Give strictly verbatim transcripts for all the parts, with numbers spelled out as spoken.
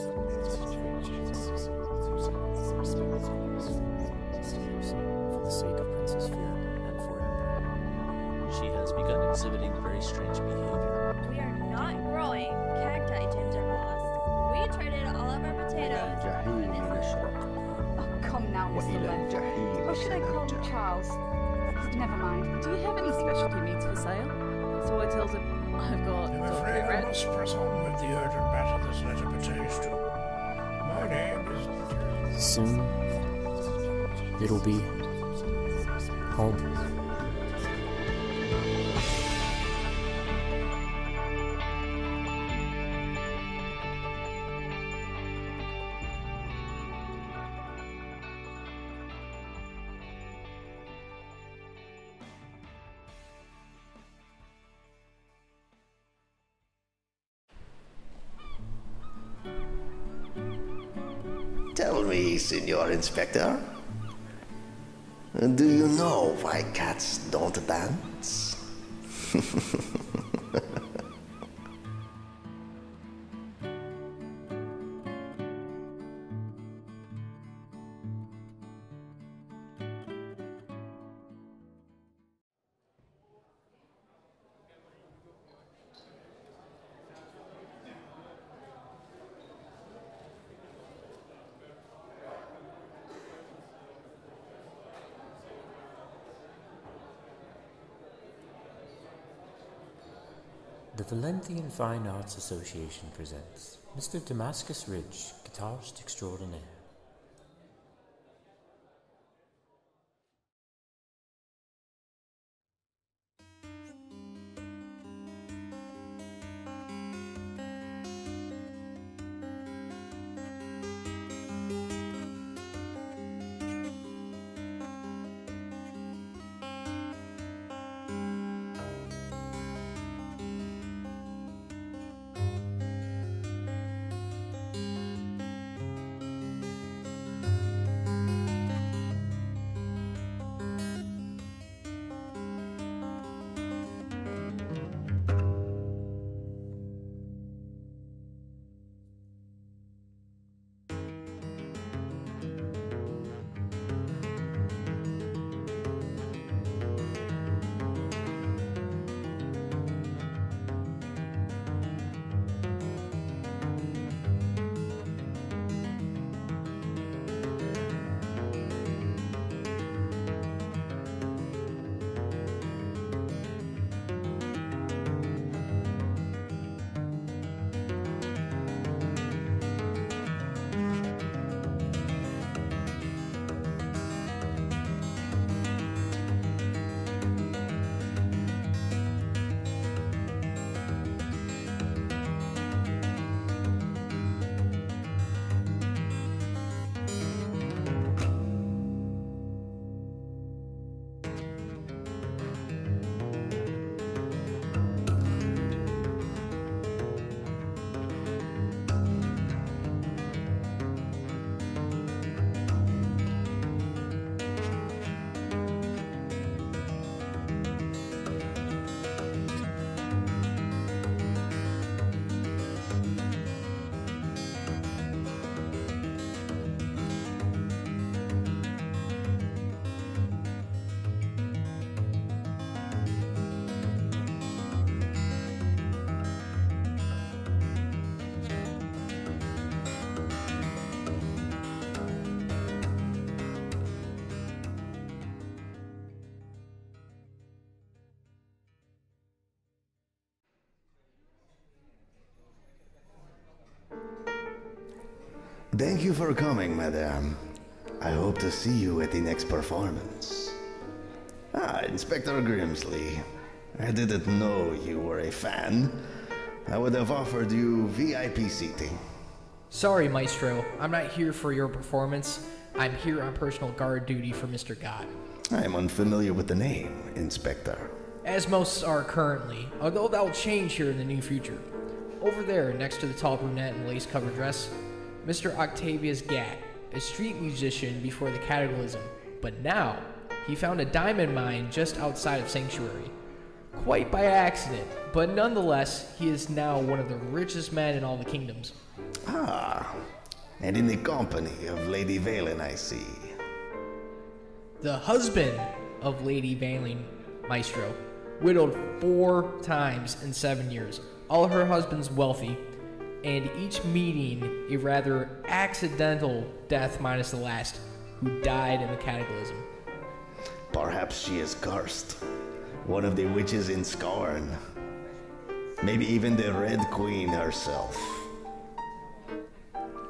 For the sake of Princess Fira and for Emperor, she has begun exhibiting very strange behavior. We are not growing cacti, Ginger Moss. We traded all of our potatoes. Oh, come now, Mister Lendler. Or should I call him Charles? Never mind. Do you have any specialty meats for sale? So I tells him, I've got... I'm afraid I must press on with the urgent matter this letter pertains to. My name is... Soon, it'll be home. Tell me, Signor Inspector, do you know why cats don't dance? The Valenthian Fine Arts Association presents Mister Damascus Ridge, guitarist extraordinaire. Thank you for coming, madame. I hope to see you at the next performance. Ah, Inspector Grimsley. I didn't know you were a fan. I would have offered you V I P seating. Sorry, Maestro. I'm not here for your performance. I'm here on personal guard duty for Mister Gott. I am unfamiliar with the name, Inspector. As most are currently, although that will change here in the near future. Over there, next to the tall brunette in lace-covered dress, Mister Octavius Gatt, a street musician before the cataclysm, but now he found a diamond mine just outside of Sanctuary. quite by accident, but nonetheless, he is now one of the richest men in all the kingdoms. Ah, and in the company of Lady Valen, I see. The husband of Lady Valen, Maestro, widowed four times in seven years. All her husbands wealthy, and each meeting a rather accidental death minus the last, who died in the cataclysm. Perhaps she is cursed. One of the witches in Scorn. Maybe even the Red Queen herself.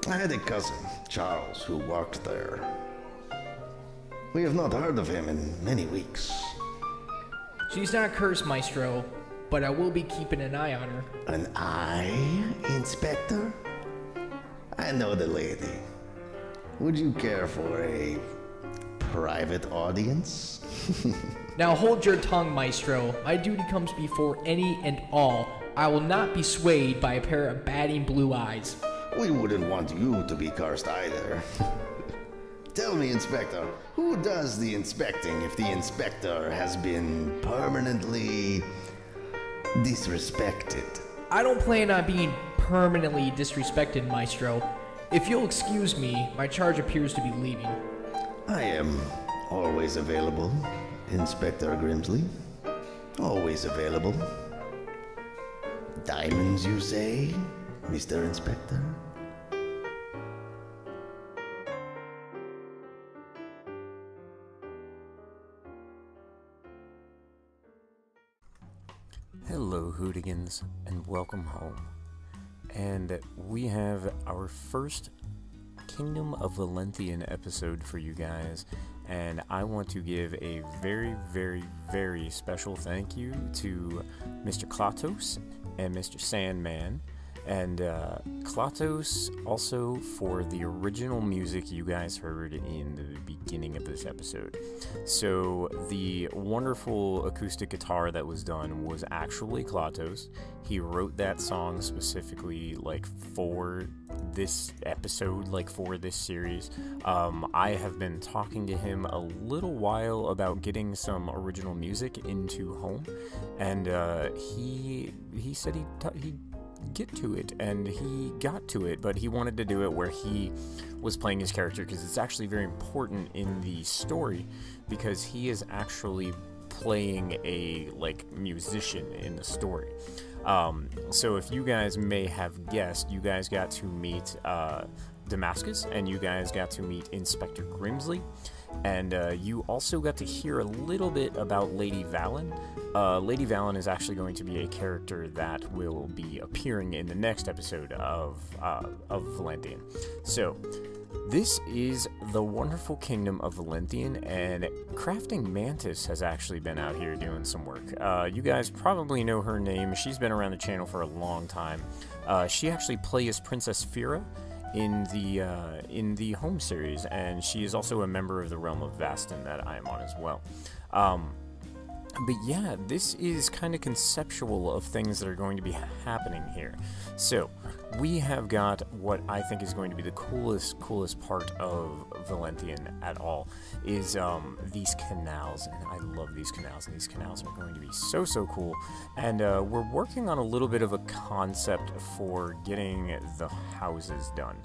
I had a cousin, Charles, who worked there. We have not heard of him in many weeks. She's not cursed, Maestro, but I will be keeping an eye on her. An eye, Inspector? I know the lady. Would you care for a private audience? Now hold your tongue, Maestro. My duty comes before any and all. I will not be swayed by a pair of batting blue eyes. We wouldn't want you to be cursed either. Tell me, Inspector, who does the inspecting if the inspector has been permanently disrespected? I don't plan on being permanently disrespected, Maestro. If you'll excuse me, my charge appears to be leaving. I am always available, Inspector Grimsley. Always available. Diamonds, you say, Mister Inspector? Hello, Hootigans, and welcome home. And we have our first Kingdom of Valenthian episode for you guys, and I want to give a very, very, very special thank you to Mister Klaatos and Mister Sandman, and uh, Klaatos also for the original music you guys heard in the beginning of this episode. So the wonderful acoustic guitar that was done was actually Klaatos. He wrote that song specifically like for this episode, like for this series. Um, I have been talking to him a little while about getting some original music into home, and uh, he he said he he. get to it, and he got to it, but he wanted to do it where he was playing his character, because it's actually very important in the story, because he is actually playing a like musician in the story. Um, so if you guys may have guessed, you guys got to meet uh, Damascus, and you guys got to meet Inspector Grimsley, and uh, you also got to hear a little bit about Lady Valen. Uh, Lady Valen is actually going to be a character that will be appearing in the next episode of, uh, of Valenthian. So, this is the wonderful Kingdom of Valenthian, and Crafting Mantis has actually been out here doing some work. Uh, you guys probably know her name. She's been around the channel for a long time. Uh, she actually plays Princess Fira in the uh, in the home series, and she is also a member of the Realm of Vastin that I am on as well. Um, but yeah, this is kind of conceptual of things that are going to be happening here. So we have got what I think is going to be the coolest, coolest part of Valenthian at all is um, these canals, and I love these canals, and these canals are going to be so, so cool. And uh, we're working on a little bit of a concept for getting the houses done.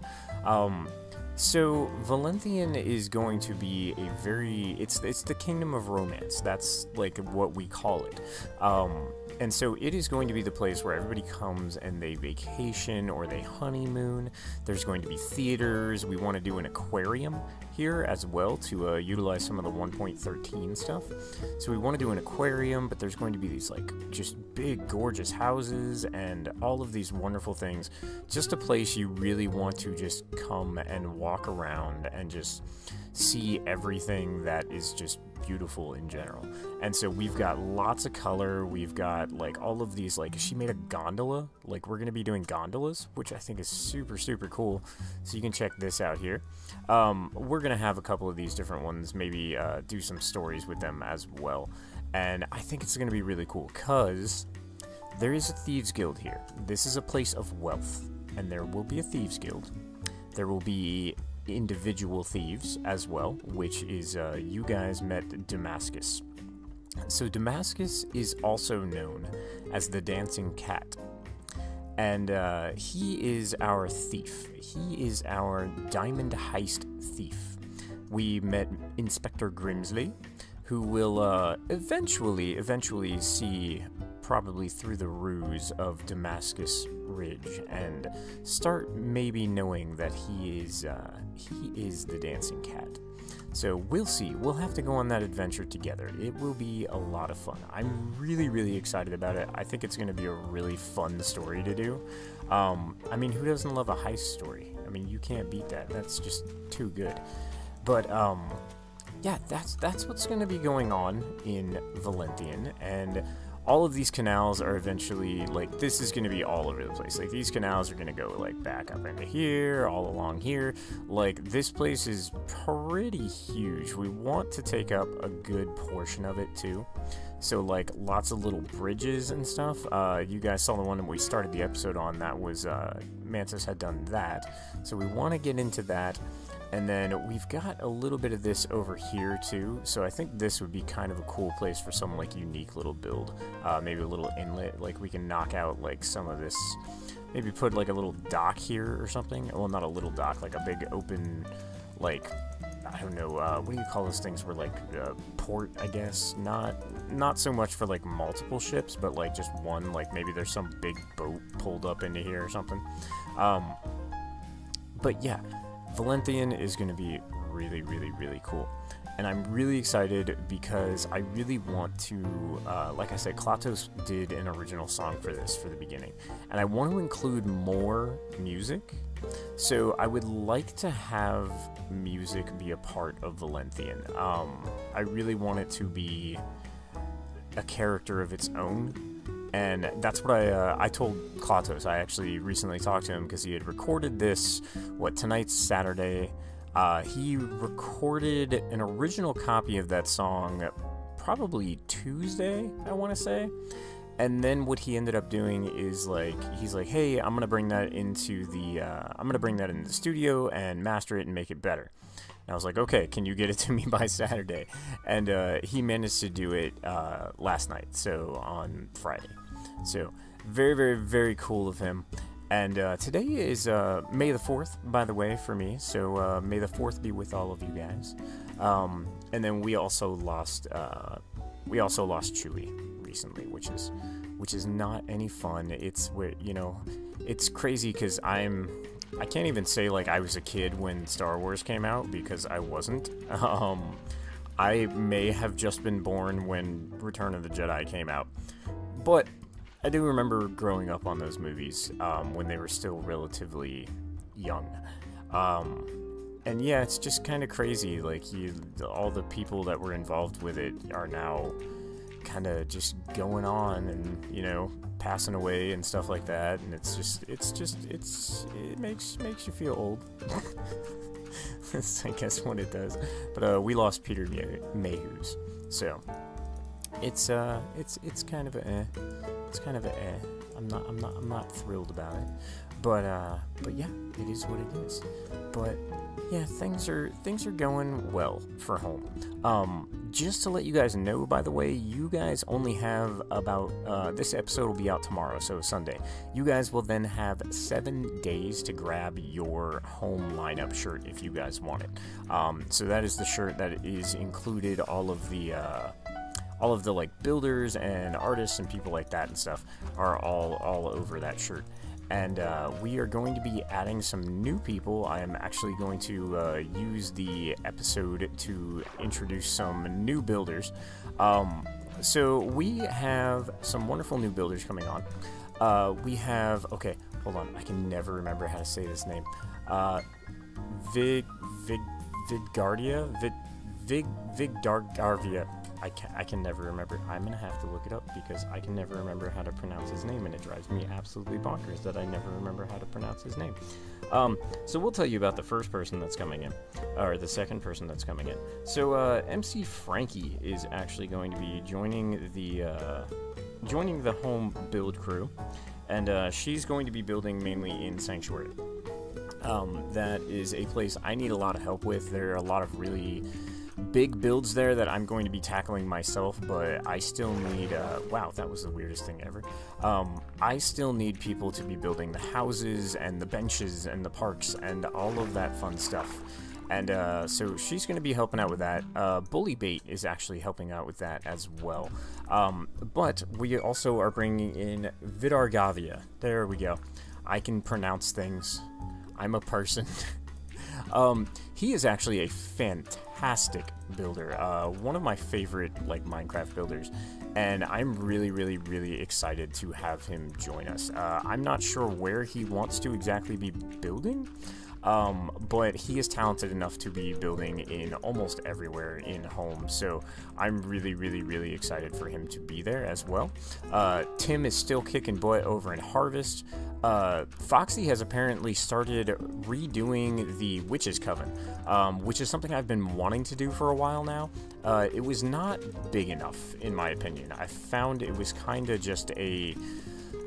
Um, So, Valenthian is going to be a very, it's it's the kingdom of romance, that's like what we call it. Um, and so it is going to be the place where everybody comes and they vacation or they honeymoon. There's going to be theaters. We want to do an aquarium here as well to uh, utilize some of the one point thirteen stuff. So we want to do an aquarium, but there's going to be these like just big gorgeous houses and all of these wonderful things. Just a place you really want to just come and watch. Walk around and just see everything that is just beautiful in general. And so we've got lots of color. We've got like all of these, like she made a gondola, like we're gonna be doing gondolas, which I think is super super cool, so you can check this out here. Um, we're gonna have a couple of these different ones, maybe uh, do some stories with them as well, and I think it's gonna be really cool because there is a thieves guild here. This is a place of wealth, and there will be a thieves guild. There will be individual thieves as well, which is, uh, you guys met Damascus. So Damascus is also known as the Dancing Cat, and uh, he is our thief. He is our diamond heist thief. We met Inspector Grimsley, who will uh, eventually, eventually see, probably through the ruse of Damascus Ridge, and start maybe knowing that he is, uh, he is the Dancing Cat. So we'll see. We'll have to go on that adventure together. It will be a lot of fun. I'm really, really excited about it. I think it's going to be a really fun story to do. Um, I mean, who doesn't love a heist story? I mean, you can't beat that. That's just too good. But, um, yeah, that's, that's what's going to be going on in Valenthian. And all of these canals are eventually, like, this is going to be all over the place. Like, these canals are going to go, like, back up into here, all along here. Like, this place is pretty huge. We want to take up a good portion of it, too. So, like, lots of little bridges and stuff. Uh, you guys saw the one that we started the episode on. That was, uh, Mantis had done that. So we want to get into that. And then we've got a little bit of this over here, too, so I think this would be kind of a cool place for some, like, unique little build. Uh, maybe a little inlet, like, we can knock out, like, some of this, maybe put, like, a little dock here or something. Well, not a little dock, like a big open, like, I don't know, uh, what do you call those things where, like, uh, port, I guess? Not, not so much for, like, multiple ships, but, like, just one, like, maybe there's some big boat pulled up into here or something. Um, but, yeah. Valenthian is going to be really, really, really cool. And I'm really excited because I really want to, uh, like I said, Klaatos did an original song for this, for the beginning. And I want to include more music. So I would like to have music be a part of Valenthian. Um, I really want it to be a character of its own. And that's what I, uh, I told Klaatos. I actually recently talked to him because he had recorded this, what, tonight's Saturday. Uh, he recorded an original copy of that song probably Tuesday, I want to say. And then what he ended up doing is, like, he's like, hey, I'm going to bring that into the, uh, I'm going to bring that into the studio and master it and make it better. And I was like, okay, can you get it to me by Saturday? And uh, he managed to do it uh, last night, so on Friday. So very, very, very cool of him. And uh, today is uh, May the fourth, by the way, for me. So uh, May the fourth be with all of you guys. Um, and then we also lost uh, we also lost Chewie recently, which is which is not any fun. It's you know, it's crazy because I'm. I can't even say, like, I was a kid when Star Wars came out, because I wasn't. Um, I may have just been born when Return of the Jedi came out. But I do remember growing up on those movies um, when they were still relatively young. Um, and yeah, it's just kind of crazy. Like, you, all the people that were involved with it are now kind of just going on and, you know, passing away and stuff like that, and it's just, it's just, it's, it makes, makes you feel old. That's, I guess, what it does. But, uh, we lost Peter Mayhews, so, it's, uh, it's, it's kind of a, eh. It's kind of a, eh. I'm not, I'm not, I'm not thrilled about it, but, uh, but yeah, it is what it is. But, yeah, things are, things are going well for home. Um, Just to let you guys know, by the way, you guys only have about, uh, this episode will be out tomorrow, so Sunday. You guys will then have seven days to grab your home lineup shirt if you guys want it. Um, so that is the shirt that is included all of the, uh, all of the, like, builders and artists and people like that and stuff are all, all over that shirt. And uh, we are going to be adding some new people. I am actually going to uh, use the episode to introduce some new builders. Um, so we have some wonderful new builders coming on. Uh, we have, okay, hold on. I can never remember how to say this name. Uh, Vig, Vig, Vidgardia? Vig, Vig, Vidargavia. I can, I can never remember. I'm going to have to look it up because I can never remember how to pronounce his name, and it drives me absolutely bonkers that I never remember how to pronounce his name. Um, so we'll tell you about the first person that's coming in, or the second person that's coming in. So uh, M C Frankie is actually going to be joining the, uh, joining the home build crew, and uh, she's going to be building mainly in Sanctuary. Um, that is a place I need a lot of help with. There are a lot of really big builds there that I'm going to be tackling myself, but I still need, uh, wow, that was the weirdest thing ever. Um, I still need people to be building the houses and the benches and the parks and all of that fun stuff. And uh, so she's going to be helping out with that. Uh, Bullybait is actually helping out with that as well. Um, but we also are bringing in Vidargavia. There we go. I can pronounce things. I'm a person. um, he is actually a fantastic builder. Uh, one of my favorite like Minecraft builders. And I'm really, really, really excited to have him join us. Uh, I'm not sure where he wants to exactly be building. Um, but he is talented enough to be building in almost everywhere in home, so I'm really, really, really excited for him to be there as well. Uh, Tim is still kicking butt over in Harvest. Uh, Foxy has apparently started redoing the Witch's Coven, um, which is something I've been wanting to do for a while now. Uh, it was not big enough, in my opinion. I found it was kind of just a...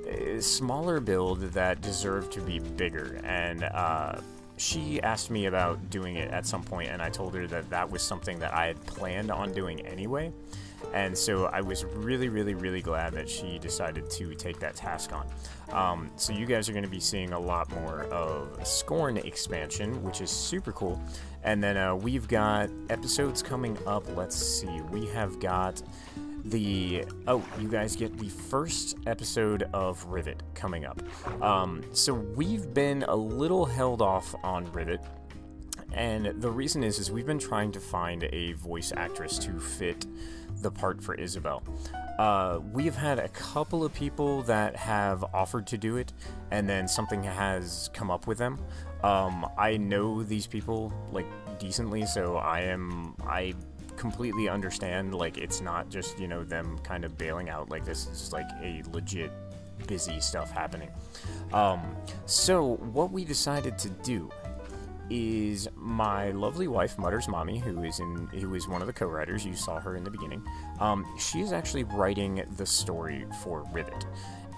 a smaller build that deserved to be bigger, and, uh... she asked me about doing it at some point, and I told her that that was something that I had planned on doing anyway, and so I was really, really, really glad that she decided to take that task on. Um, so you guys are going to be seeing a lot more of Scorn expansion, which is super cool, and then uh, we've got episodes coming up. Let's see, we have got the, oh, you guys get the first episode of Rivet coming up. Um, so we've been a little held off on Rivet, and the reason is, is we've been trying to find a voice actress to fit the part for Isabel. Uh, we've had a couple of people that have offered to do it, and then something has come up with them. Um, I know these people, like, decently, so I am, I... completely understand, like, it's not just, you know, them kind of bailing out like this. It's like a legit busy stuff happening. Um, so what we decided to do is my lovely wife, muttersmommy, who is in, who is one of the co-writers, you saw her in the beginning, um, she is actually writing the story for Rivet.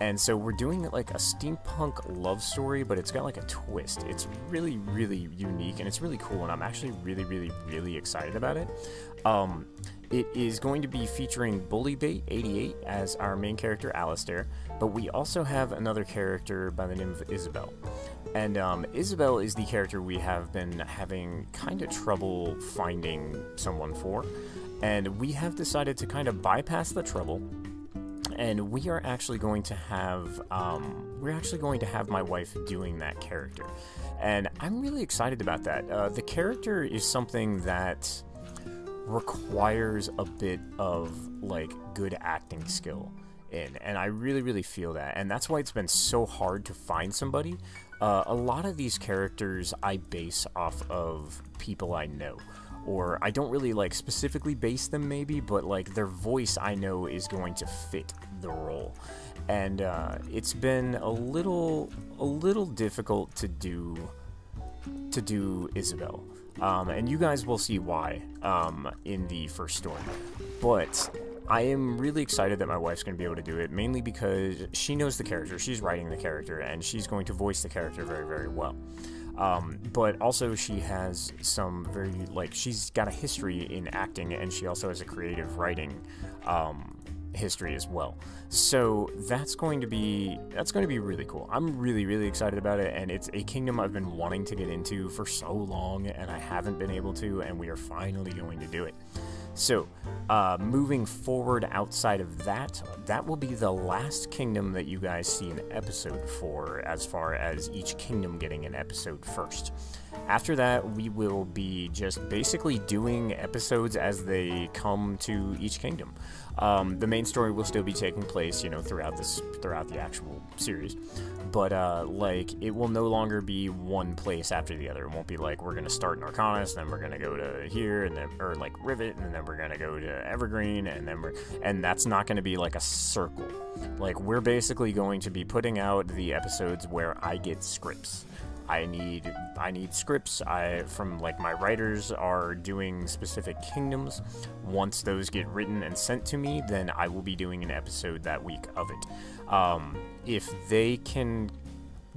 And so we're doing like a steampunk love story, but it's got like a twist. It's really, really unique, and it's really cool, and I'm actually really, really, really excited about it. Um, it is going to be featuring Bullybait eighty-eight as our main character, Alistair, but we also have another character by the name of Isabel. And um, Isabel is the character we have been having kind of trouble finding someone for, and we have decided to kind of bypass the trouble. And we are actually going to have, um, we're actually going to have my wife doing that character. And I'm really excited about that. Uh, the character is something that requires a bit of, like, good acting skill in. And I really, really feel that. And that's why it's been so hard to find somebody. Uh, a lot of these characters I base off of people I know. Or I don't really, like, specifically base them maybe, but, like, their voice I know is going to fit the role. And uh, it's been a little, a little difficult to do, to do Isabel. Um, and you guys will see why um, in the first story. But I am really excited that my wife's going to be able to do it, mainly because she knows the character, she's writing the character, and she's going to voice the character very, very well. Um, but also she has some very, like, she's got a history in acting, and she also has a creative writing, um, history as well. So that's going to be, that's going to be really cool. I'm really, really excited about it, and it's a kingdom I've been wanting to get into for so long, and I haven't been able to, and we are finally going to do it. So, uh, moving forward outside of that, that will be the last kingdom that you guys see an episode for, as far as each kingdom getting an episode first. After that, we will be just basically doing episodes as they come to each kingdom. Um, the main story will still be taking place, you know, throughout this, throughout the actual series. But, uh, like, it will no longer be one place after the other. It won't be like, we're going to start in Arcanus, then we're going to go to here, and then, or, like, Rivet, and then we're going to go to Evergreen, and then we're, and that's not going to be, like, a circle. Like, we're basically going to be putting out the episodes where I get scripts. I need, I need scripts, I, from, like, my writers are doing specific kingdoms. Once those get written and sent to me, then I will be doing an episode that week of it. Um, if they can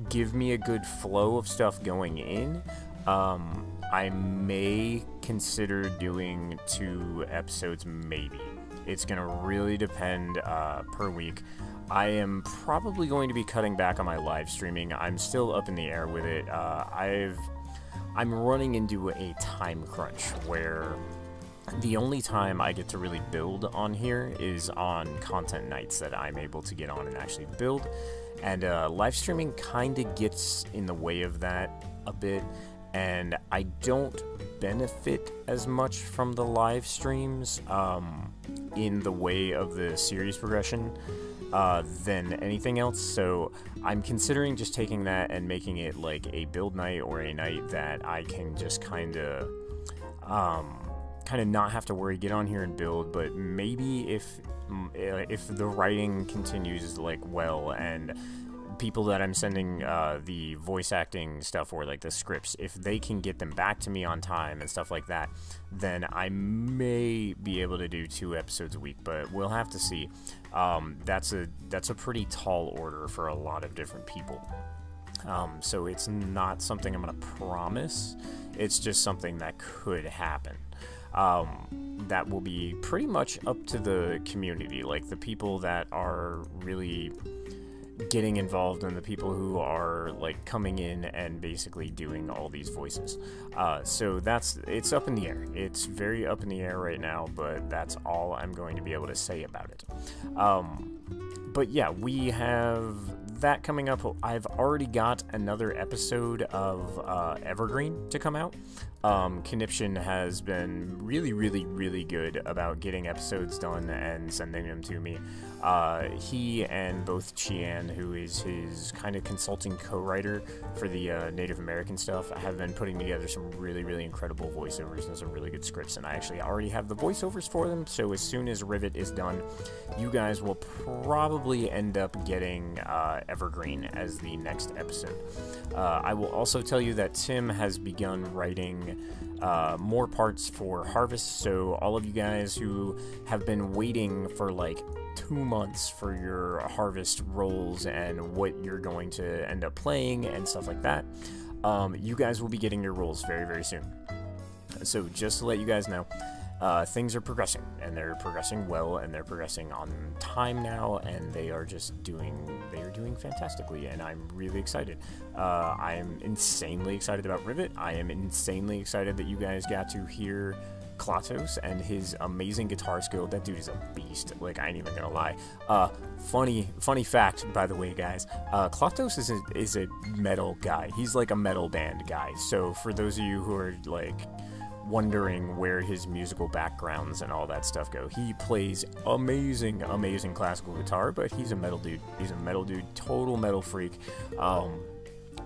give me a good flow of stuff going in, um, I may consider doing two episodes, maybe. It's going to really depend uh, per week. I am probably going to be cutting back on my live streaming. I'm still up in the air with it. Uh, I've, I'm running into a time crunch where the only time I get to really build on here is on content nights that I'm able to get on and actually build. And uh, live streaming kind of gets in the way of that a bit. And I don't benefit as much from the live streams um, in the way of the series progression uh, than anything else. So I'm considering just taking that and making it like a build night or a night that I can just kind of um, kind of not have to worry, get on here and build. But maybe if if the writing continues like well and people that I'm sending uh, the voice acting stuff or like the scripts, if they can get them back to me on time and stuff like that, then I may be able to do two episodes a week, but we'll have to see. Um, that's a that's a pretty tall order for a lot of different people. Um, so it's not something I'm gonna promise. It's just something that could happen. Um, that will be pretty much up to the community, like the people that are really getting involved and the people who are like coming in and basically doing all these voices. Uh, so that's, it's up in the air. It's very up in the air right now, but that's all I'm going to be able to say about it. Um, but yeah, we have that coming up. I've already got another episode of uh, Evergreen to come out. Um, Conniption has been really, really, really good about getting episodes done and sending them to me. Uh, he and both Chian, who is his kind of consulting co-writer for the uh, Native American stuff, have been putting together some really, really incredible voiceovers and some really good scripts, and I actually already have the voiceovers for them, so as soon as Rivet is done, you guys will probably end up getting uh, Evergreen as the next episode. Uh, I will also tell you that Tim has begun writing Uh, more parts for Harvest, so all of you guys who have been waiting for like two months for your Harvest roles and what you're going to end up playing and stuff like that, um, you guys will be getting your roles very, very soon. So just to let you guys know, uh, things are progressing, and they're progressing well, and they're progressing on time now, and they are just doing, they are doing fantastically, and I'm really excited. Uh, I am insanely excited about Rivet. I am insanely excited that you guys got to hear Klaatos and his amazing guitar skill. That dude is a beast. Like, I ain't even gonna lie. Uh, funny, funny fact, by the way, guys. Uh, Klaatos is a, is a metal guy. He's like a metal band guy. So for those of you who are like wondering where his musical backgrounds and all that stuff go, he plays amazing, amazing classical guitar, but he's a metal dude. He's a metal dude, total metal freak, um,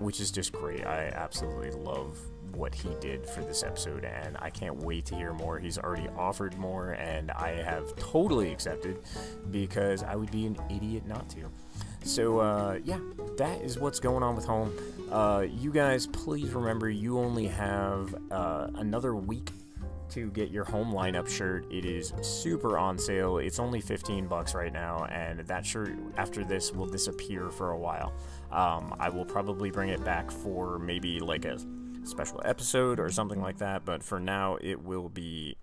which is just great. I absolutely love what he did for this episode, and I can't wait to hear more. He's already offered more, and I have totally accepted because I would be an idiot not to. So, uh, yeah, that is what's going on with home. Uh, you guys, please remember, you only have uh, another week to get your home lineup shirt. It is super on sale. It's only fifteen bucks right now, and that shirt, after this, will disappear for a while. Um, I will probably bring it back for maybe, like, a special episode or something like that, but for now, it will be,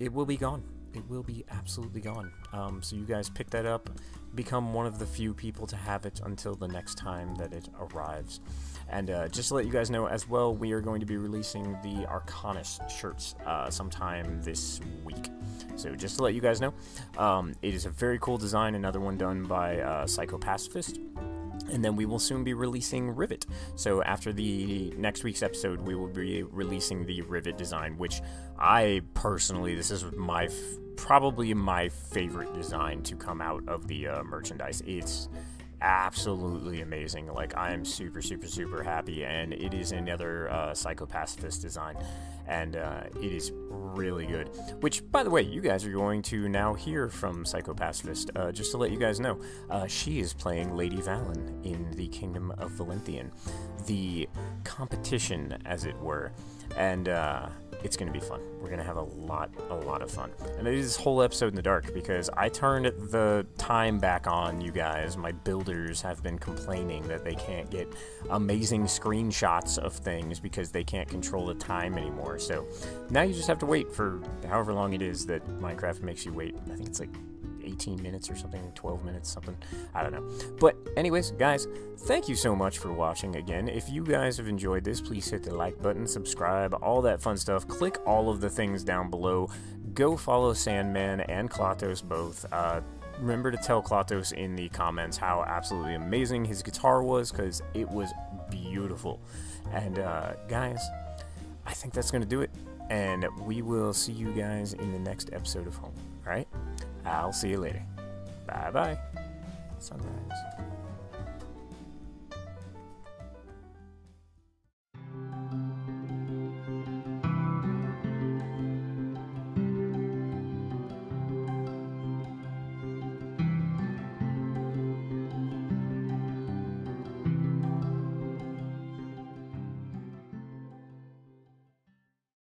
it will be gone. It will be absolutely gone. Um, so you guys pick that up. Become one of the few people to have it until the next time that it arrives. And uh, just to let you guys know as well, we are going to be releasing the Arcanus shirts uh, sometime this week. So just to let you guys know, um, it is a very cool design, another one done by uh, Psycho Pacifist. And then we will soon be releasing Rivet. So after the next week's episode, we will be releasing the Rivet design, which I personally, this is my... probably my favorite design to come out of the uh, merchandise. It's absolutely amazing. Like, I'm super, super, super happy, and it is another uh, Psycho Pacifist design, and uh, it is really good. Which, by the way, you guys are going to now hear from Psycho Pacifist, uh, just to let you guys know. Uh, she is playing Lady Valen in the Kingdom of Valenthian, the competition, as it were, and uh, it's going to be fun. We're going to have a lot, a lot of fun. And it is this whole episode in the dark because I turned the time back on, you guys. My builders have been complaining that they can't get amazing screenshots of things because they can't control the time anymore. So now you just have to wait for however long it is that Minecraft makes you wait. I think it's like eighteen minutes or something, twelve minutes, something, I don't know. But anyways, guys, thank you so much for watching again. If you guys have enjoyed this, please hit the like button, subscribe, all that fun stuff. Click all of the things down below. Go follow Sandman and Klaatos both. Uh, remember to tell Klaatos in the comments how absolutely amazing his guitar was, because it was beautiful. And uh, guys, I think that's going to do it. And we will see you guys in the next episode of Home, all right? I'll see you later. Bye-bye. Sunrise.